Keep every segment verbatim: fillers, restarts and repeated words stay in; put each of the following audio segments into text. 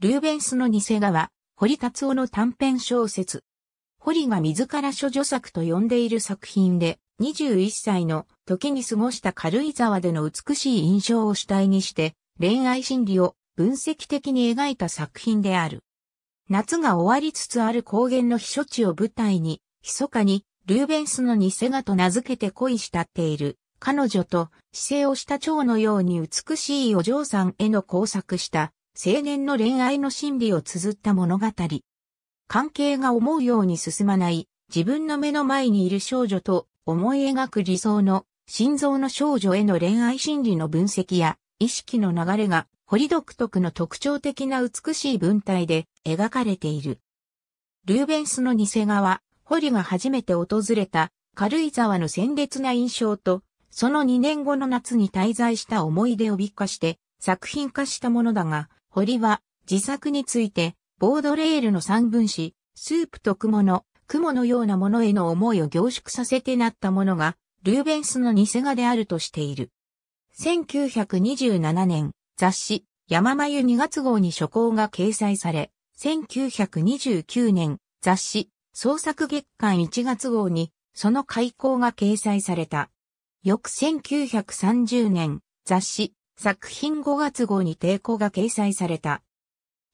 ルーベンスの偽側、堀辰雄の短編小説。堀が自ら処女作と呼んでいる作品で、にじゅういっさいの時に過ごした軽井沢での美しい印象を主体にして、恋愛心理を分析的に描いた作品である。夏が終わりつつある高原の避暑地を舞台に、密かにルーベンスの偽画と名付けて恋したっている。彼女と姿勢をした蝶のように美しいお嬢さんへの交錯した青年の恋愛の心理を綴った物語。関係が思うように進まない自分の目の前にいる少女と思い描く理想の心臓の少女への恋愛心理の分析や意識の流れが堀独特の特徴的な美しい文体で描かれている。ルーベンスの偽側、堀が初めて訪れた軽井沢の鮮烈な印象とそのにねんごの夏に滞在した思い出を美化して作品化したものだが、堀は自作についてボードレールの散文詩、スープと雲の雲のようなものへの思いを凝縮させてなったものがルーベンスの偽画であるとしている。せんきゅうひゃくにじゅうななねん、雑誌山眉にがつごうに初稿が掲載され、せんきゅうひゃくにじゅうきゅうねん、雑誌創作月間いちがつごうにその開稿が掲載された。翌せんきゅうひゃくさんじゅうねん、雑誌、作品ごがつごうに定稿が掲載された。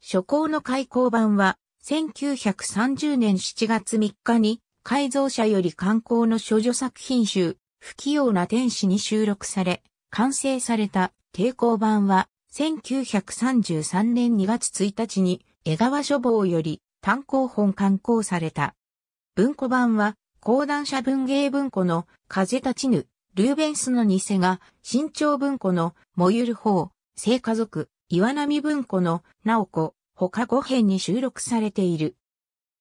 初稿の改稿版は、せんきゅうひゃくさんじゅうねんしちがつみっかに、改造者より刊行の処女作品集、不器用な天使に収録され、完成された定稿版は、せんきゅうひゃくさんじゅうさんねんにがつついたちに、江川書房より単行本刊行された。文庫版は、講談社文芸文庫の風立ちぬ。ルーベンスの偽画、新潮文庫の燃ゆる方、聖家族、岩波文庫の直子、他ごへんに収録されている。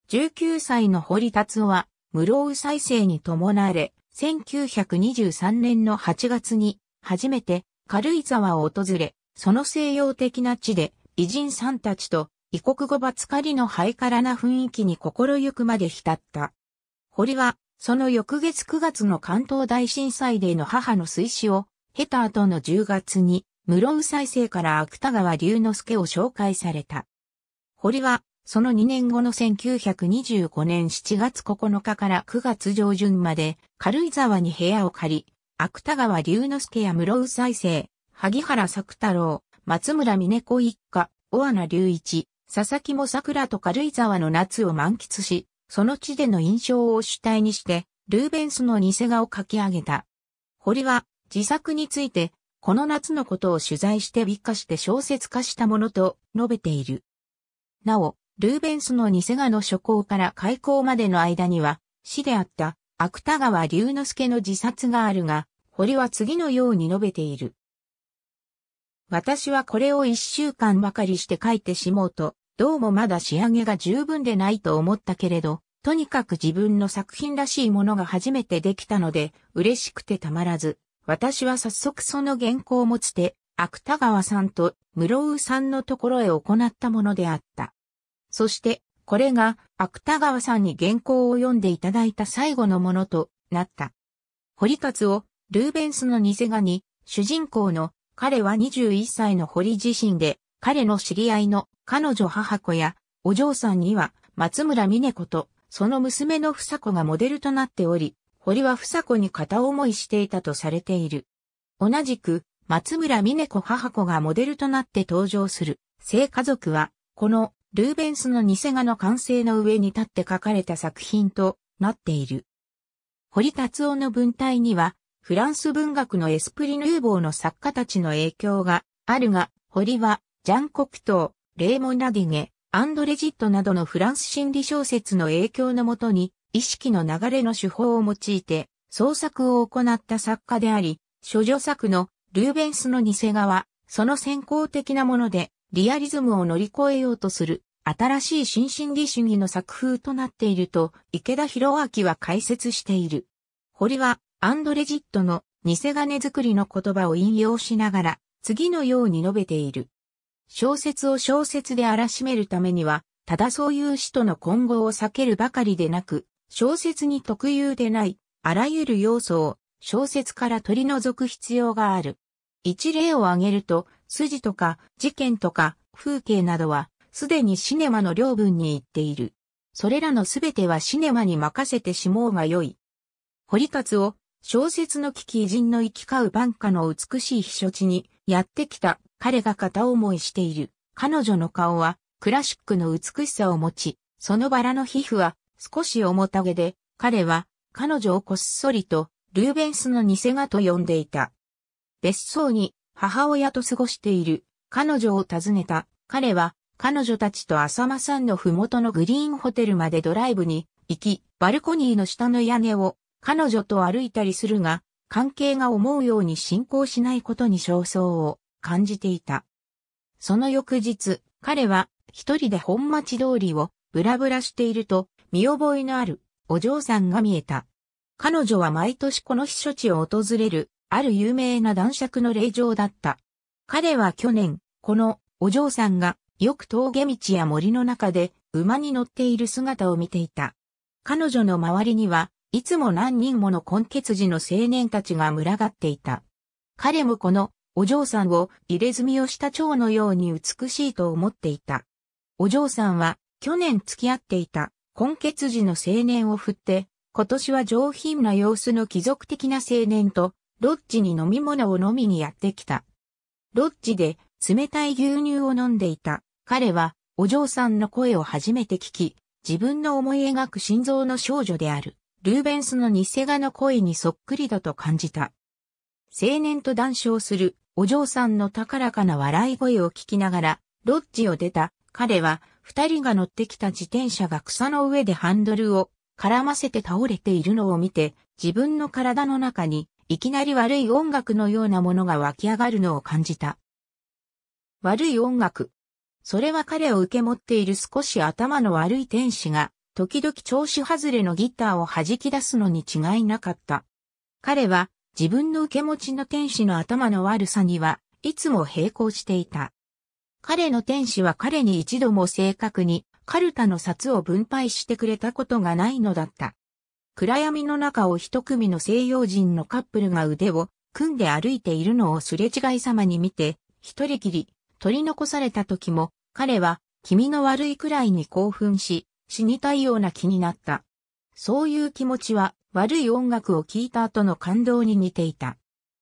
じゅうきゅうさいの堀辰雄は、室生再生に伴われ、せんきゅうひゃくにじゅうさんねんのはちがつに、初めて軽井沢を訪れ、その西洋的な地で、偉人さんたちと異国語ばつかりのハイカラな雰囲気に心ゆくまで浸った。堀は、その翌月くがつの関東大震災での母の水死を経た後のじゅうがつに室生再生から芥川龍之介を紹介された。堀はそのにねんごのせんきゅうひゃくにじゅうごねんしちがつここのかからくがつじょうじゅんまで軽井沢に部屋を借り、芥川龍之介や室生再生、萩原朔太郎、松村峰子一家、尾穴隆一、佐々木もさくらと軽井沢の夏を満喫し、その地での印象を主体にして、ルーベンスの偽画を書き上げた。堀は、自作について、この夏のことを取材して美化して小説化したものと述べている。なお、ルーベンスの偽画の初稿から開稿までの間には、師であった芥川龍之介の自殺があるが、堀は次のように述べている。私はこれを一週間ばかりして書いてしもうと、どうもまだ仕上げが十分でないと思ったけれど、とにかく自分の作品らしいものが初めてできたので、嬉しくてたまらず、私は早速その原稿を持つて、芥川さんと室生さんのところへ行ったものであった。そして、これが芥川さんに原稿を読んでいただいた最後のものとなった。堀辰雄、ルーベンスの偽画に、主人公の彼はにじゅういっさいの堀自身で、彼の知り合いの彼女母子やお嬢さんには松村峰子と、その娘の房子がモデルとなっており、堀は房子に片思いしていたとされている。同じく、松村峰子母子がモデルとなって登場する、聖家族は、このルーベンスの偽画の完成の上に立って書かれた作品となっている。堀辰雄の文体には、フランス文学のエスプリヌーボーの作家たちの影響があるが、堀は、ジャン・コクトー、レーモナディゲ、アンドレ・ジットなどのフランス心理小説の影響のもとに、意識の流れの手法を用いて、創作を行った作家であり、処女作のルーベンスの偽画は、その先行的なもので、リアリズムを乗り越えようとする、新しい新心理主義の作風となっていると、池田博明は解説している。堀は、アンドレ・ジットの偽金作りの言葉を引用しながら、次のように述べている。小説を小説で荒らしめるためには、ただそういう詩との混合を避けるばかりでなく、小説に特有でない、あらゆる要素を小説から取り除く必要がある。一例を挙げると、筋とか事件とか風景などは、すでにシネマの領分に行っている。それらのすべてはシネマに任せてしもうがよい。堀辰雄、小説の危機偉人の行き交う晩夏の美しい避暑地にやってきた。彼が片思いしている。彼女の顔はクラシックの美しさを持ち、そのバラの皮膚は少し重たげで、彼は彼女をこっそりとルーベンスの偽画と呼んでいた。別荘に母親と過ごしている。彼女を訪ねた。彼は彼女たちと浅間山のふもとのグリーンホテルまでドライブに行き、バルコニーの下の屋根を彼女と歩いたりするが、関係が思うように進行しないことに焦燥を感じていた。その翌日、彼は一人で本町通りをブラブラしていると、見覚えのあるお嬢さんが見えた。彼女は毎年この避暑地を訪れる、ある有名な男爵の令嬢だった。彼は去年、このお嬢さんがよく峠道や森の中で馬に乗っている姿を見ていた。彼女の周りにはいつも何人もの混血児の青年たちが群がっていた。彼もこのお嬢さんを入れ墨をした蝶のように美しいと思っていた。お嬢さんは去年付き合っていた混血児の青年を振って、今年は上品な様子の貴族的な青年とロッジに飲み物を飲みにやってきた。ロッジで冷たい牛乳を飲んでいた。彼はお嬢さんの声を初めて聞き、自分の思い描く心臓の少女である、ルーベンスの偽画の声にそっくりだと感じた。青年と談笑するお嬢さんの高らかな笑い声を聞きながら、ロッジを出た。彼は二人が乗ってきた自転車が草の上でハンドルを絡ませて倒れているのを見て、自分の体の中にいきなり悪い音楽のようなものが湧き上がるのを感じた。悪い音楽。それは彼を受け持っている少し頭の悪い天使が、時々調子外れのギターを弾き出すのに違いなかった。彼は自分の受け持ちの天使の頭の悪さにはいつも並行していた。彼の天使は彼に一度も正確にカルタの札を分配してくれたことがないのだった。暗闇の中を一組の西洋人のカップルが腕を組んで歩いているのをすれ違いざまに見て、一人きり取り残された時も、彼は気味の悪いくらいに興奮し、死にたいような気になった。そういう気持ちは悪い音楽を聴いた後の感動に似ていた。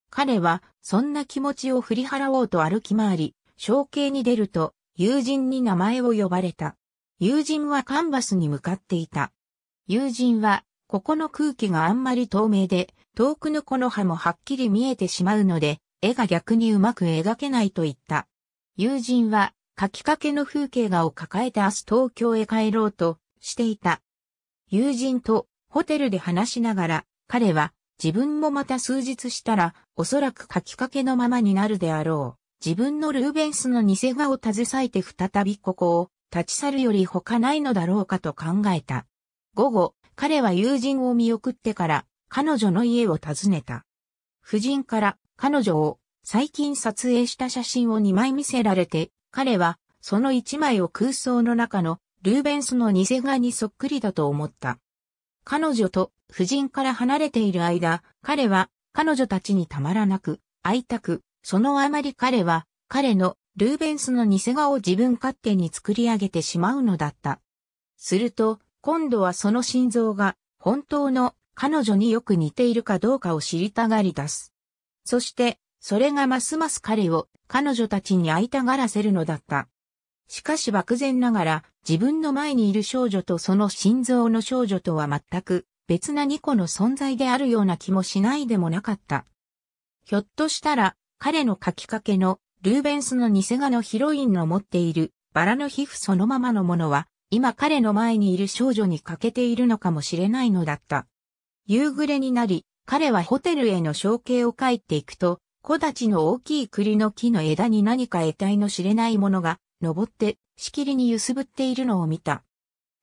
彼はそんな気持ちを振り払おうと歩き回り、小径に出ると友人に名前を呼ばれた。友人はカンバスに向かっていた。友人はここの空気があんまり透明で、遠くの木の葉もはっきり見えてしまうので、絵が逆にうまく描けないと言った。友人は書きかけの風景画を抱えて明日東京へ帰ろうとしていた。友人とホテルで話しながら、彼は自分もまた数日したらおそらく書きかけのままになるであろう。自分のルーベンスの偽画を携えて再びここを立ち去るより他ないのだろうかと考えた。午後、彼は友人を見送ってから彼女の家を訪ねた。夫人から彼女を最近撮影した写真をにまい見せられて、彼はそのいちまいを空想の中のルーベンスの偽画にそっくりだと思った。彼女と夫人から離れている間、彼は彼女たちにたまらなく会いたく、そのあまり彼は彼のルーベンスの偽画を自分勝手に作り上げてしまうのだった。すると、今度はその心臓が本当の彼女によく似ているかどうかを知りたがり出す。そして、それがますます彼を彼女たちに会いたがらせるのだった。しかし漠然ながら自分の前にいる少女とその心臓の少女とは全く別なにこの存在であるような気もしないでもなかった。ひょっとしたら彼の書きかけのルーベンスの偽画のヒロインの持っているバラの皮膚そのままのものは今彼の前にいる少女に欠けているのかもしれないのだった。夕暮れになり、彼はホテルへの小径を帰っていくと、木立の大きい栗の木の枝に何か得体の知れないものが、登って、しきりに揺すぶっているのを見た。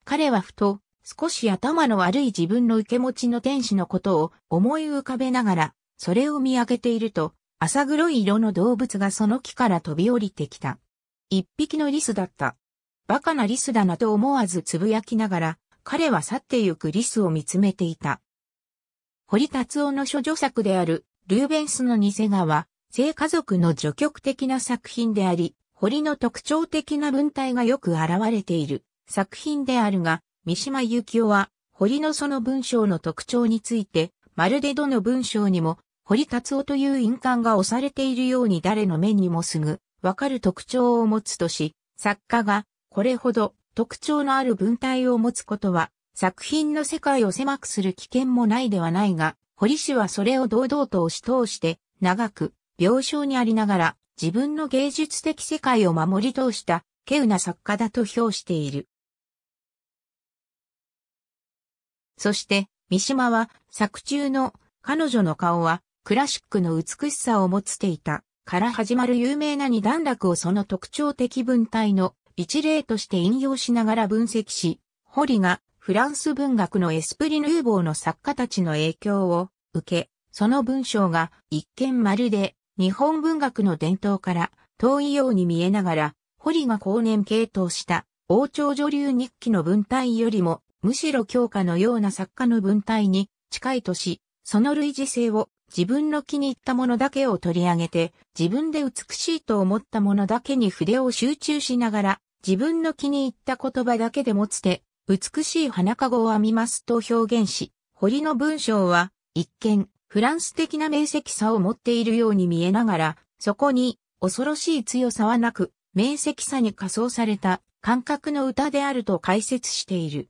彼はふと、少し頭の悪い自分の受け持ちの天使のことを思い浮かべながら、それを見上げていると、浅黒い色の動物がその木から飛び降りてきた。一匹のリスだった。バカなリスだなと思わずつぶやきながら、彼は去ってゆくリスを見つめていた。堀辰雄の諸著作である、ルーベンスの偽画は、聖家族の序曲的な作品であり、堀の特徴的な文体がよく現れている作品であるが、三島由紀夫は堀のその文章の特徴について、まるでどの文章にも堀辰雄という印鑑が押されているように誰の目にもすぐわかる特徴を持つとし、作家がこれほど特徴のある文体を持つことは作品の世界を狭くする危険もないではないが、堀氏はそれを堂々と押し通して長く病床にありながら自分の芸術的世界を守り通した稀有な作家だと評している。そして三島は作中の彼女の顔はクラシックの美しさを持つていたから始まる有名な二段落をその特徴的文体の一例として引用しながら分析し、堀がフランス文学のエスプリヌーボーの作家たちの影響を受け、その文章が一見まるで日本文学の伝統から遠いように見えながら、堀が後年傾倒した王朝女流日記の文体よりもむしろ狂歌のような作家の文体に近いとし、その類似性を自分の気に入ったものだけを取り上げて、自分で美しいと思ったものだけに筆を集中しながら、自分の気に入った言葉だけでもつて、美しい花籠を編みますと表現し、堀の文章は一見フランス的な明晰さを持っているように見えながら、そこに恐ろしい強さはなく、明晰さに仮装された感覚の歌であると解説している。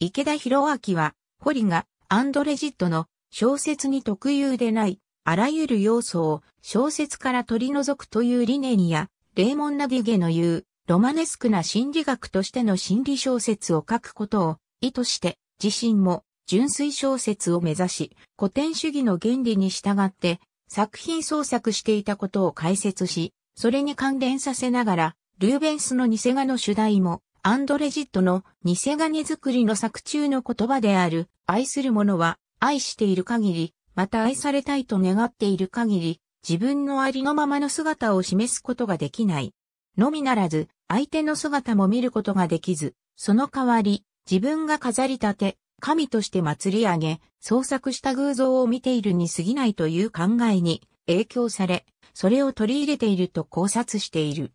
池田博明は、堀がアンドレ・ジッドの小説に特有でない、あらゆる要素を小説から取り除くという理念や、レーモン・ナディゲの言うロマネスクな心理学としての心理小説を書くことを意図して、自身も純粋小説を目指し、古典主義の原理に従って作品創作していたことを解説し、それに関連させながら、ルーベンスの偽画の主題も、アンドレ・ジッドの偽金作りの作中の言葉である、愛する者は愛している限り、また愛されたいと願っている限り、自分のありのままの姿を示すことができない。のみならず、相手の姿も見ることができず、その代わり、自分が飾り立て、神として祭り上げ、創作した偶像を見ているに過ぎないという考えに影響され、それを取り入れていると考察している。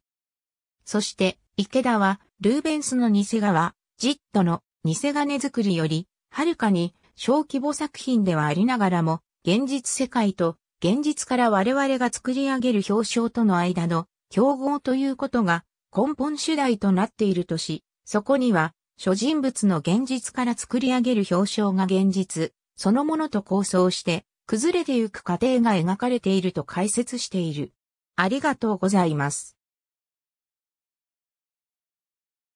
そして、池田は、ルーベンスの偽画は、ジッドの偽金作りより、はるかに小規模作品ではありながらも、現実世界と現実から我々が作り上げる表象との間の競合ということが根本主題となっているとし、そこには、諸人物の現実から作り上げる表象が現実そのものと構想して、崩れてゆく過程が描かれていると解説している。ありがとうございます。